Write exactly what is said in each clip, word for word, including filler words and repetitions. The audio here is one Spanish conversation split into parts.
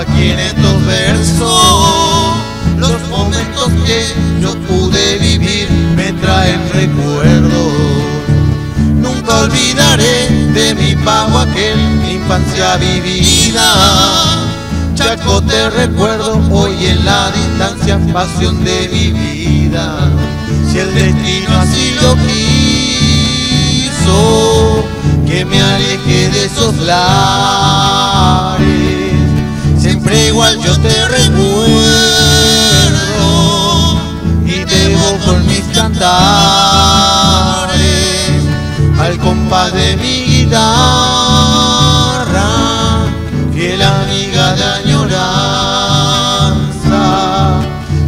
Aquí en estos versos, los momentos que yo pude vivir me traen recuerdos. Nunca olvidaré de mi pago aquel, mi infancia vivida. Chaco te recuerdo hoy en la distancia, pasión de mi vida. Si el destino así lo quiso, que me aleje de esos lares. Siempre igual yo te recuerdo y te evoco en mis cantares, al compás de mi guitarra, fiel amiga de añoranza.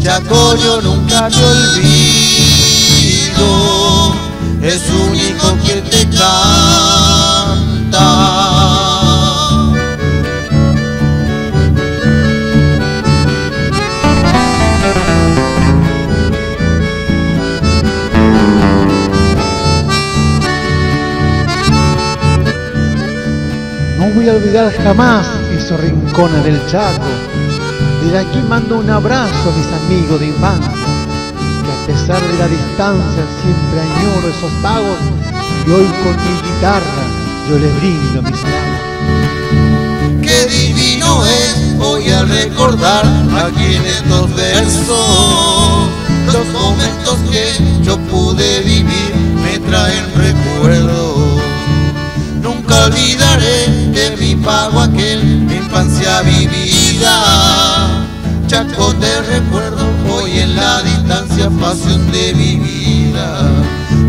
Chaco, yo nunca te olvido, es único quien te canta. Voy a olvidar jamás esos rincones del Chaco. Desde aquí mando un abrazo a mis amigos de infancia, que a pesar de la distancia siempre añoro esos pagos, y hoy con mi guitarra yo les brindo mis labios. Qué divino es hoy al recordar aquí en estos versos, los momentos que yo pude vivir me traen recuerdos. Nunca olvidaré de mi pago aquel, mi infancia vivida. Chaco te recuerdo hoy en la distancia, pasión de mi vida.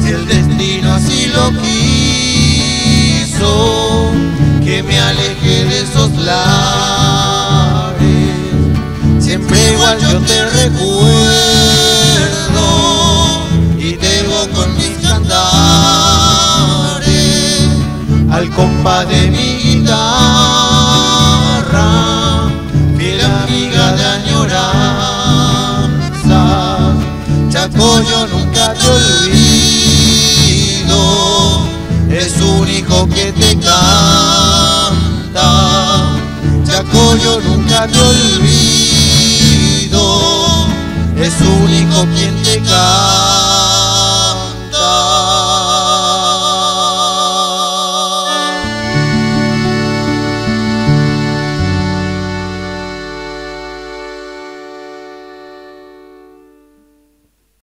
Si el destino así lo quiso, que me aleje de esos lares. Siempre igual yo te recuerdo y te evoco en mis cantares, al compás de mi guitarra, fiel amiga de añoranza. Chaco, yo nunca te olvido, es único que te canta. Chaco, yo nunca te olvido, es único quien te canta.